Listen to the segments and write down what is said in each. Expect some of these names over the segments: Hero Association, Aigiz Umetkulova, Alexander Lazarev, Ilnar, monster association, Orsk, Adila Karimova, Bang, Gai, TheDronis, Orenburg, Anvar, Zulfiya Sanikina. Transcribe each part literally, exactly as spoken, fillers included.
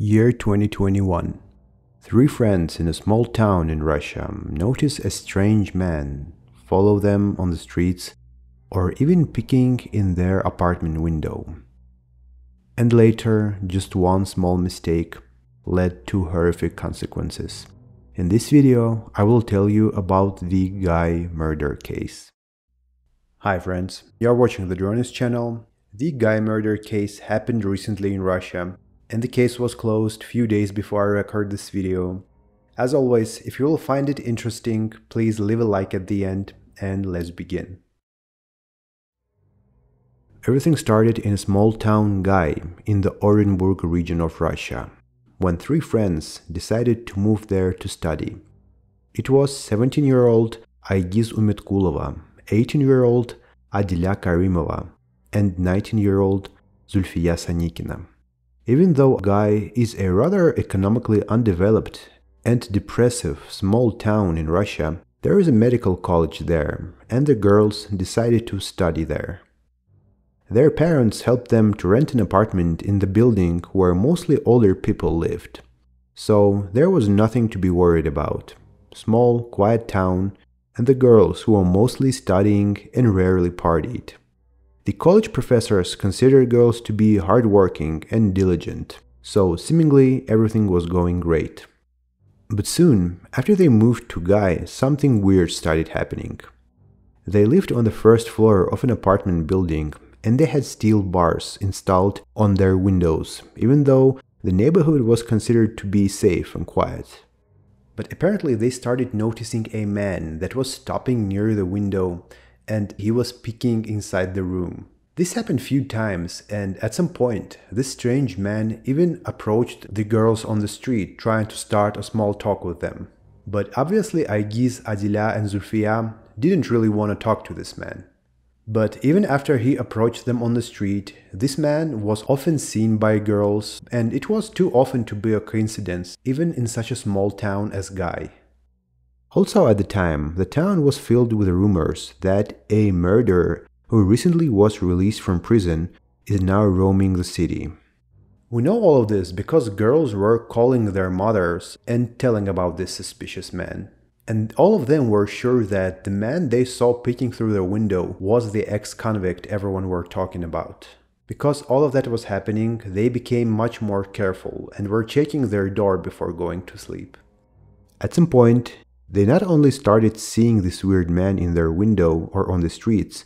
Year twenty twenty-one. Three friends in a small town in Russia notice a strange man, follow them on the streets, or even peeking in their apartment window. And later, just one small mistake led to horrific consequences. In this video, I will tell you about the Gai murder case. Hi friends, you are watching the TheDronis channel. The Gai murder case happened recently in Russia, and the case was closed few days before I record this video. As always, if you will find it interesting, please leave a like at the end, and let's begin. Everything started in a small town Gai in the Orenburg region of Russia, when three friends decided to move there to study. It was seventeen-year-old Aigiz Umetkulova, eighteen-year-old Adila Karimova, and nineteen-year-old Zulfiya Sanikina. Even though Gai is a rather economically undeveloped and depressive small town in Russia, there is a medical college there, and the girls decided to study there. Their parents helped them to rent an apartment in the building where mostly older people lived. So there was nothing to be worried about. Small, quiet town, and the girls who were mostly studying and rarely partied. The college professors considered girls to be hardworking and diligent, so seemingly everything was going great. But soon, after they moved to Gai, something weird started happening. They lived on the first floor of an apartment building, and they had steel bars installed on their windows, even though the neighborhood was considered to be safe and quiet. But apparently they started noticing a man that was stopping near the window, and he was peeking inside the room. This happened few times, and at some point this strange man even approached the girls on the street trying to start a small talk with them. But obviously Aigiz, Adila and Zulfiya didn't really want to talk to this man. But even after he approached them on the street, this man was often seen by girls, and it was too often to be a coincidence, even in such a small town as Gai. Also at the time, the town was filled with rumors that a murderer who recently was released from prison is now roaming the city. We know all of this because girls were calling their mothers and telling about this suspicious man. And all of them were sure that the man they saw peeking through their window was the ex-convict everyone were talking about. Because all of that was happening, they became much more careful and were checking their door before going to sleep. At some point, they not only started seeing this weird man in their window or on the streets,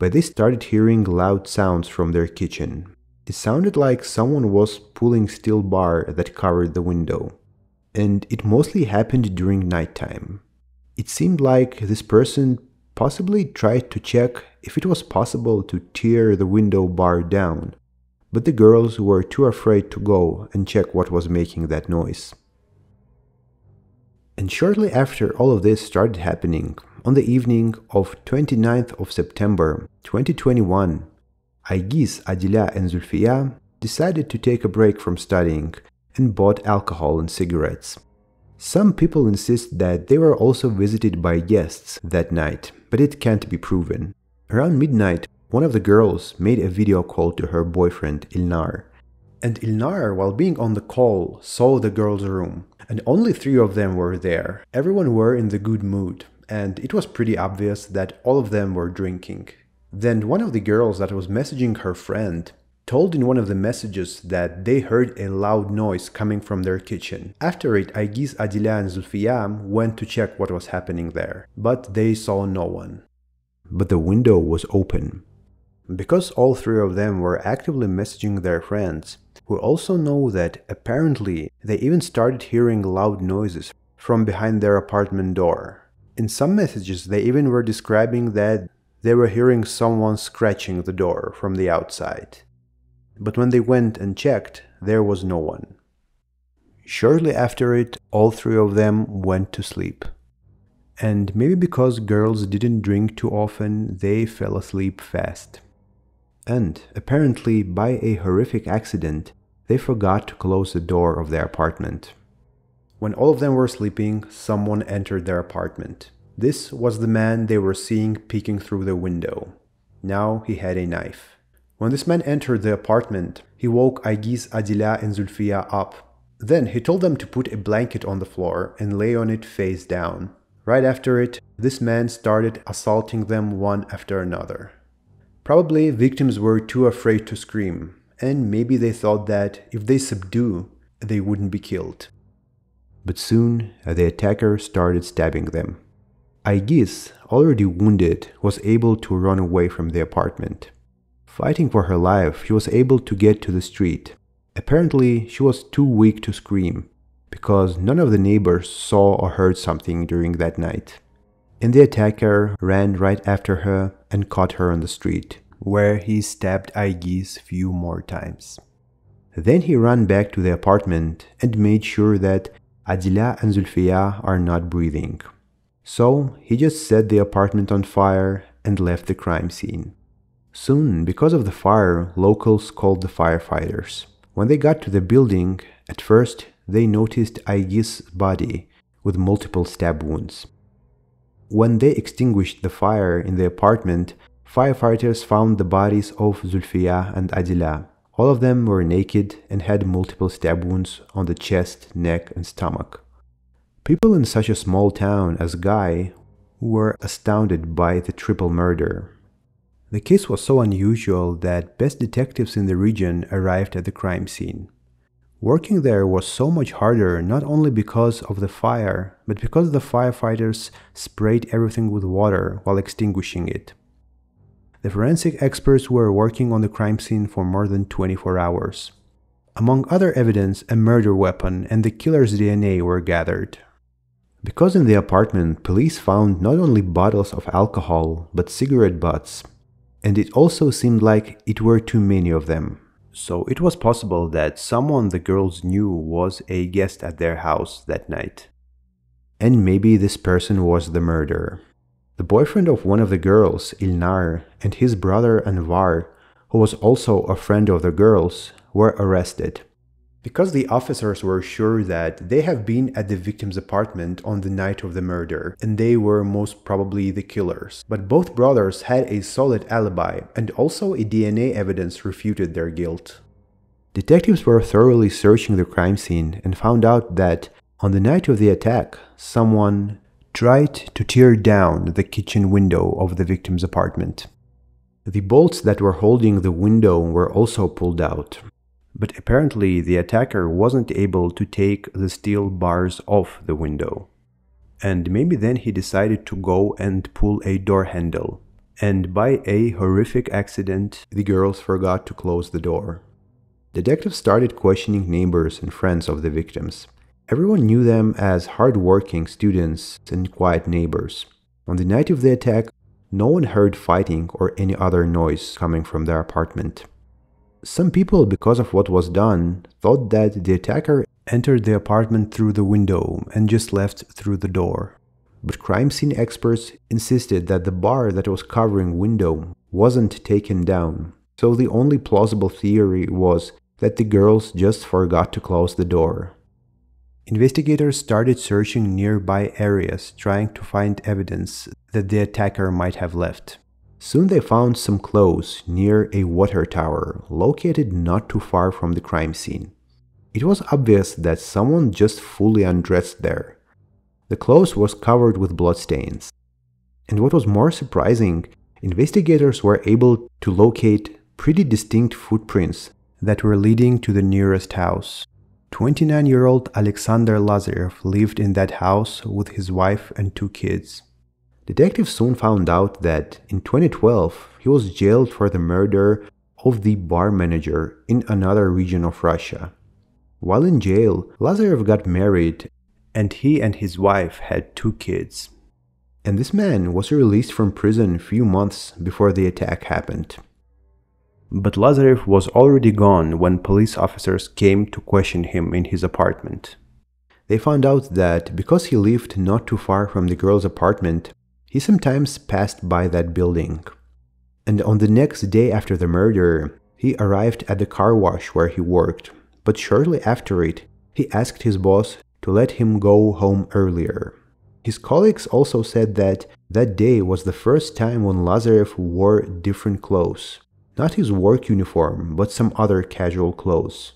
but they started hearing loud sounds from their kitchen. It sounded like someone was pulling steel bar that covered the window. And it mostly happened during nighttime. It seemed like this person possibly tried to check if it was possible to tear the window bar down, but the girls were too afraid to go and check what was making that noise. And shortly after all of this started happening, on the evening of twenty-ninth of September twenty twenty-one, Aigiz, Adila and Zulfiya decided to take a break from studying and bought alcohol and cigarettes. Some people insist that they were also visited by guests that night, but it can't be proven. Around midnight, one of the girls made a video call to her boyfriend Ilnar. And Ilnar, while being on the call, saw the girls' room, and only three of them were there. Everyone were in the good mood, and it was pretty obvious that all of them were drinking. Then one of the girls that was messaging her friend told in one of the messages that they heard a loud noise coming from their kitchen. After it, Aigiz, Adila and Zulfiya went to check what was happening there, but they saw no one. But the window was open. Because all three of them were actively messaging their friends, we also know that apparently they even started hearing loud noises from behind their apartment door. In some messages they even were describing that they were hearing someone scratching the door from the outside. But when they went and checked, there was no one. Shortly after it, all three of them went to sleep. And maybe because girls didn't drink too often, they fell asleep fast. And apparently, by a horrific accident, they forgot to close the door of their apartment. When all of them were sleeping, someone entered their apartment. This was the man they were seeing peeking through the window. Now he had a knife. When this man entered the apartment, he woke Aigiz, Adila and Zulfiya up Then he told them to put a blanket on the floor and lay on it face down. Right after it, this man started assaulting them one after another. Probably victims were too afraid to scream, and maybe they thought that if they subdue, they wouldn't be killed. But soon, the attacker started stabbing them. Aigiz, already wounded, was able to run away from the apartment. Fighting for her life, she was able to get to the street. Apparently, she was too weak to scream, because none of the neighbors saw or heard something during that night. And the attacker ran right after her and caught her on the street, where he stabbed Aigiz few more times. Then he ran back to the apartment and made sure that Adila and Zulfiya are not breathing. So he just set the apartment on fire and left the crime scene. Soon, because of the fire, locals called the firefighters. When they got to the building, at first they noticed Aigiz's body with multiple stab wounds. When they extinguished the fire in the apartment, firefighters found the bodies of Zulfiya and Adila. All of them were naked and had multiple stab wounds on the chest, neck, and stomach. People in such a small town as Gai were astounded by the triple murder. The case was so unusual that best detectives in the region arrived at the crime scene. Working there was so much harder, not only because of the fire, but because the firefighters sprayed everything with water while extinguishing it. The forensic experts were working on the crime scene for more than twenty-four hours. Among other evidence, a murder weapon and the killer's D N A were gathered. Because in the apartment, police found not only bottles of alcohol, but cigarette butts, and it also seemed like it were too many of them. So it was possible that someone the girls knew was a guest at their house that night. And maybe this person was the murderer. The boyfriend of one of the girls, Ilnar, and his brother Anvar, who was also a friend of the girls, were arrested. Because the officers were sure that they have been at the victim's apartment on the night of the murder, and they were most probably the killers. But both brothers had a solid alibi, and also a D N A evidence refuted their guilt. Detectives were thoroughly searching the crime scene and found out that on the night of the attack, someone tried to tear down the kitchen window of the victim's apartment. The bolts that were holding the window were also pulled out, but apparently the attacker wasn't able to take the steel bars off the window. And maybe then he decided to go and pull a door handle, and by a horrific accident, the girls forgot to close the door. Detectives started questioning neighbors and friends of the victims. Everyone knew them as hard-working students and quiet neighbors. On the night of the attack, no one heard fighting or any other noise coming from their apartment. Some people, because of what was done, thought that the attacker entered the apartment through the window and just left through the door. But crime scene experts insisted that the bar that was covering the window wasn't taken down, so the only plausible theory was that the girls just forgot to close the door. Investigators started searching nearby areas, trying to find evidence that the attacker might have left. Soon they found some clothes near a water tower, located not too far from the crime scene. It was obvious that someone just fully undressed there. The clothes was covered with bloodstains. And what was more surprising, investigators were able to locate pretty distinct footprints that were leading to the nearest house. twenty-nine-year-old Alexander Lazarev lived in that house with his wife and two kids. Detectives soon found out that in twenty twelve, he was jailed for the murder of the bar manager in another region of Russia. While in jail, Lazarev got married, and he and his wife had two kids. And this man was released from prison a few months before the attack happened. But Lazarev was already gone when police officers came to question him in his apartment. They found out that because he lived not too far from the girl's apartment, he sometimes passed by that building. And on the next day after the murder, he arrived at the car wash where he worked, but shortly after it, he asked his boss to let him go home earlier. His colleagues also said that that day was the first time when Lazarev wore different clothes. Not his work uniform, but some other casual clothes.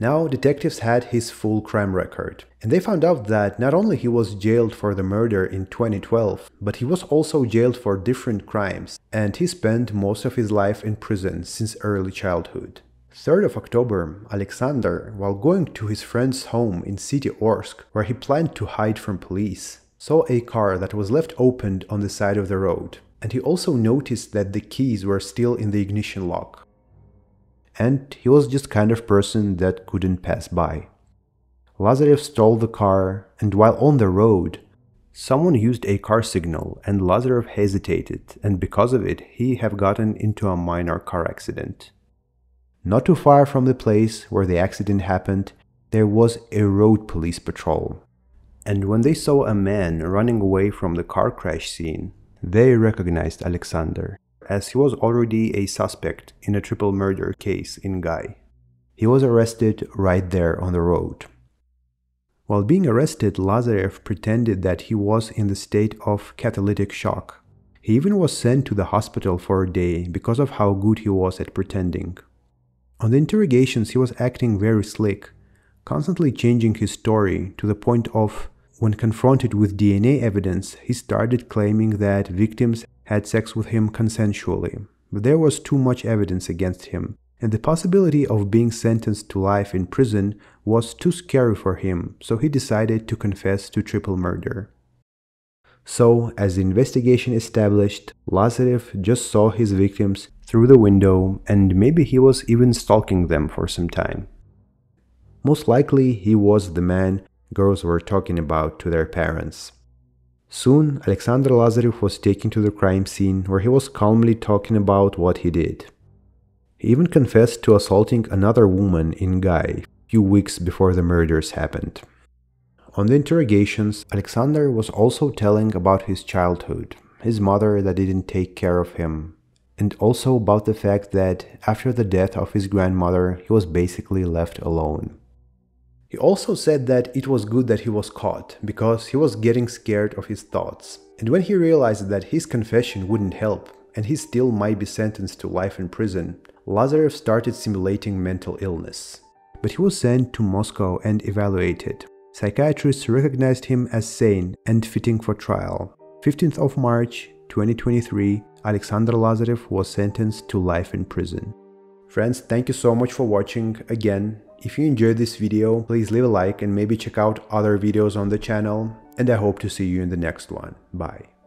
Now detectives had his full crime record, and they found out that not only he was jailed for the murder in twenty twelve, but he was also jailed for different crimes, and he spent most of his life in prison since early childhood. third of October, Alexander, while going to his friend's home in city Orsk, where he planned to hide from police, saw a car that was left opened on the side of the road, and he also noticed that the keys were still in the ignition lock. And he was just kind of person that couldn't pass by. Lazarev stole the car, and while on the road, someone used a car signal and Lazarev hesitated, and because of it he have gotten into a minor car accident. Not too far from the place where the accident happened, there was a road police patrol. And when they saw a man running away from the car crash scene, they recognized Alexander, as he was already a suspect in a triple murder case in Gai. He was arrested right there on the road. While being arrested, Lazarev pretended that he was in the state of catalytic shock. He even was sent to the hospital for a day because of how good he was at pretending. On the interrogations, he was acting very slick, constantly changing his story to the point of, when confronted with D N A evidence, he started claiming that victims had sex with him consensually, but there was too much evidence against him, and the possibility of being sentenced to life in prison was too scary for him, so he decided to confess to triple murder. So, as the investigation established, Lazarev just saw his victims through the window, and maybe he was even stalking them for some time. Most likely, he was the man girls were talking about to their parents. Soon, Alexander Lazarev was taken to the crime scene, where he was calmly talking about what he did. He even confessed to assaulting another woman in Gai, few weeks before the murders happened. On the interrogations, Alexander was also telling about his childhood, his mother that didn't take care of him, and also about the fact that after the death of his grandmother, he was basically left alone. He also said that it was good that he was caught, because he was getting scared of his thoughts. And when he realized that his confession wouldn't help, and he still might be sentenced to life in prison, Lazarev started simulating mental illness. But he was sent to Moscow and evaluated. Psychiatrists recognized him as sane and fitting for trial. fifteenth of March twenty twenty-three, Alexander Lazarev was sentenced to life in prison. Friends, thank you so much for watching again. If you enjoyed this video, please leave a like and maybe check out other videos on the channel, and I hope to see you in the next one. Bye.